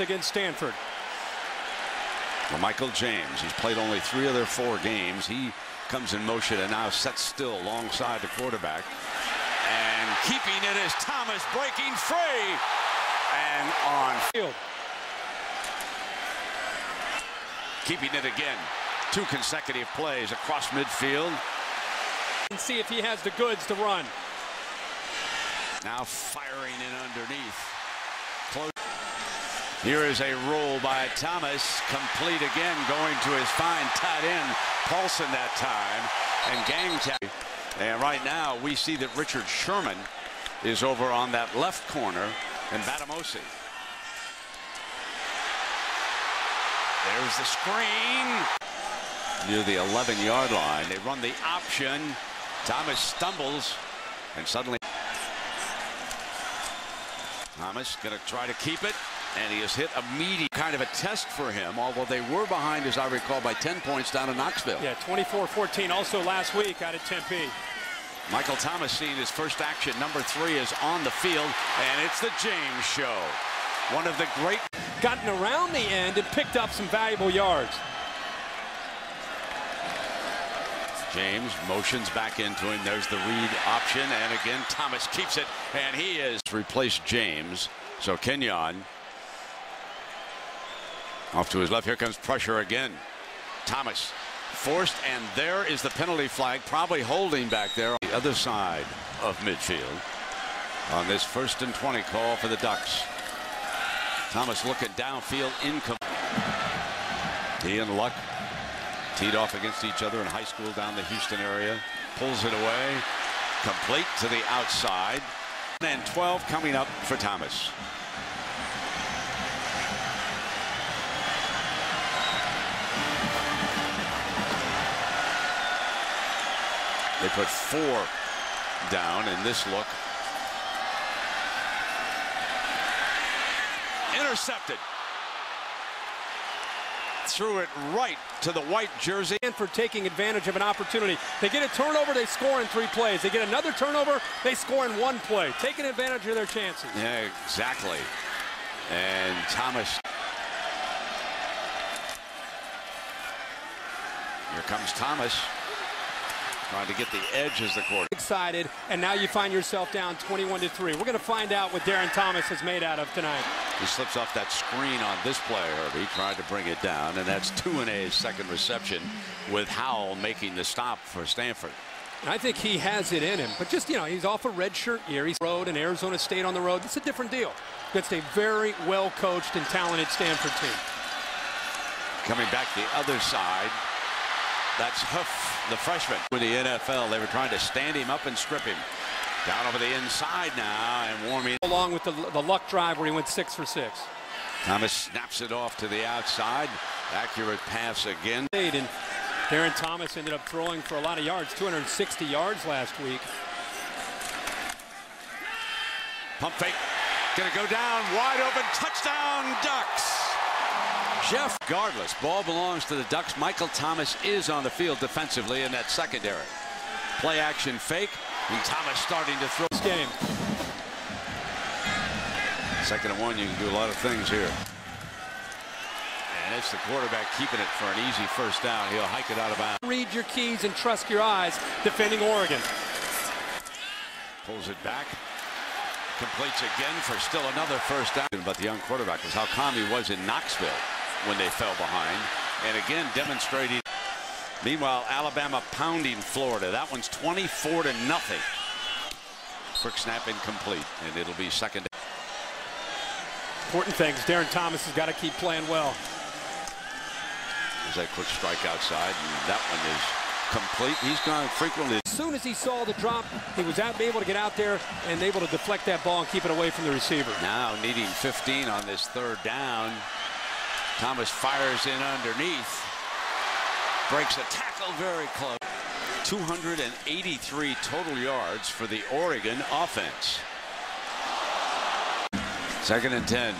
against Stanford. Well, Michael James, he's played only 3 of their 4 games. He comes in motion and now sets still alongside the quarterback. And keeping it is Thomas, breaking free. And on field. Keeping it again. 2 consecutive plays across midfield. And see if he has the goods to run. Now firing in underneath. Close. Here is a roll by Thomas. Complete again, going to his fine tight end, Paulson that time. And gang tag. And right now we see that Richard Sherman is over on that left corner. And Batamosi. There's the screen. Near the 11-yard line. They run the option. Thomas stumbles and suddenly Thomas gonna try to keep it, and he has hit a meaty kind of a test for him, although they were behind, as I recall, by 10 points down in Knoxville. Yeah, 24-14 also last week out of Tempe. Michael Thomas seeing his first action. Number 3 is on the field, and it's the James show. One of the great. Gotten around the end and picked up some valuable yards. James motions back into him. There's the read option, and again Thomas keeps it, and he is replaced James. So Kenyon off to his left. Here comes pressure again. Thomas forced, and there is the penalty flag, probably holding back there on the other side of midfield on this 1st and 20 call for the Ducks. Thomas looking downfield, incomplete. He and Luck teed off against each other in high school down the Houston area. Pulls it away. Complete to the outside. And 12 coming up for Thomas. They put 4 down in this look. Intercepted. Threw it right to the white jersey. And for taking advantage of an opportunity. They get a turnover, they score in 3 plays. They get another turnover, they score in 1 play. Taking advantage of their chances. Yeah, exactly. And Thomas. Here comes Thomas. Trying to get the edge as the quarterback. Excited, and now you find yourself down 21-3. We're going to find out what Darron Thomas is made out of tonight. He slips off that screen on this play, Herbie, tried to bring it down, and that's Touanay's second reception, with Howell making the stop for Stanford. And I think he has it in him, but just, you know, he's off a redshirt year. He's on the road, and Arizona State on the road. It's a different deal. That's a very well-coached and talented Stanford team. Coming back the other side. That's Hoof, the freshman. With the NFL, they were trying to stand him up and strip him. Down over the inside now and warming. Along with the Luck drive where he went 6 for 6. Thomas snaps it off to the outside. Accurate pass again. And Darron Thomas ended up throwing for a lot of yards, 260 yards last week. Pump fake. Gonna go down, wide open, touchdown Ducks. Jeff, regardless, ball belongs to the Ducks. Michael Thomas is on the field defensively in that secondary. Play action fake, and Thomas starting to throw. This game. 2nd and 1, you can do a lot of things here. And it's the quarterback keeping it for an easy first down. He'll hike it out of bounds. Read your keys and trust your eyes defending Oregon. Pulls it back. Completes again for still another first down. But the young quarterback was how calm he was in Knoxville when they fell behind, and again demonstrating. Meanwhile, Alabama pounding Florida. That one's 24-0. Quick snap incomplete, and it'll be 2nd. Important thing is Darron Thomas has got to keep playing well. There's that quick strike outside, and that one is complete. He's gone frequently. As soon as he saw the drop, he was able to get out there and able to deflect that ball and keep it away from the receiver. Now needing 15 on this 3rd down. Thomas fires in underneath. Breaks a tackle very close. 283 total yards for the Oregon offense. 2nd and 10.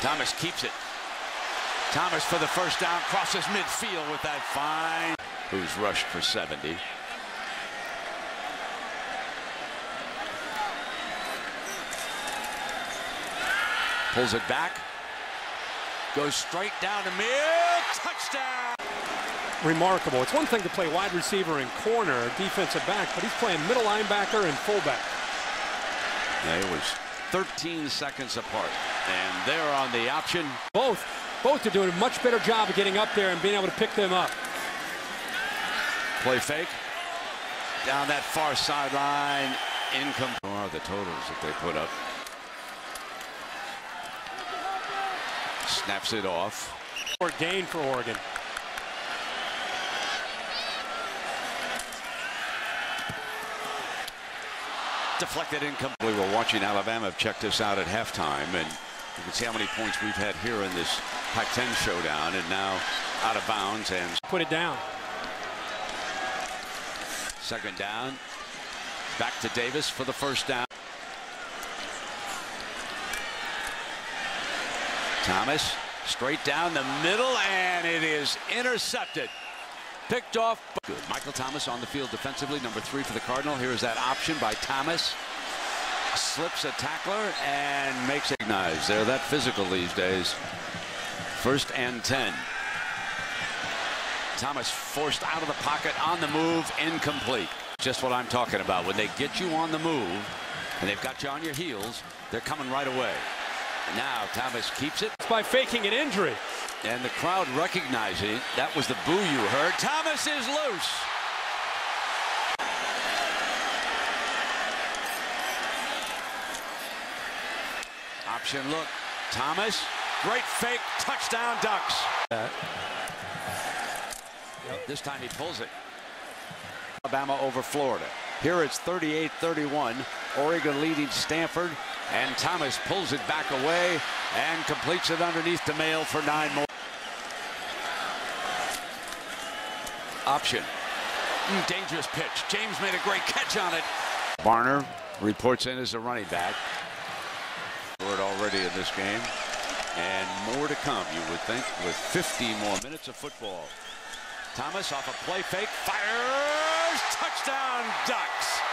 Thomas keeps it. Thomas for the first down, crosses midfield with that fine. Who's rushed for 70. Pulls it back. Goes straight down to mid. Touchdown. Remarkable. It's one thing to play wide receiver and corner, defensive back, but he's playing middle linebacker and fullback. Yeah, it was 13 seconds apart, and they're on the option. Both are doing a much better job of getting up there and being able to pick them up. Play fake. Down that far sideline. Incomplete. Are the totals that they put up. Snaps it off. Or gain for Oregon. Deflected incomplete. We're watching Alabama have checked us out at halftime, and you can see how many points we've had here in this Pac-10 showdown, and now out of bounds and put it down. Second down. Back to Davis for the first down. Thomas straight down the middle, and it is intercepted. Picked off. Good. Michael Thomas on the field defensively, number 3 for the Cardinal. Here's that option by Thomas. Slips a tackler and makes it. They're that physical these days. First and 10. Thomas forced out of the pocket on the move. Incomplete. Just what I'm talking about. When they get you on the move and they've got you on your heels, they're coming right away. Now Thomas keeps it. By faking an injury. And the crowd recognizing that was the boo you heard. Thomas is loose. Option look. Thomas. Great fake. Touchdown Ducks. This time he pulls it. Alabama over Florida. Here it's 38-31. Oregon leading Stanford. And Thomas pulls it back away and completes it underneath the mail for 9 more. Option. Dangerous pitch. James made a great catch on it. Barner reports in as a running back. We're already in this game. And more to come, you would think, with 15 more minutes of football. Thomas off a play fake. Fires. Touchdown Ducks.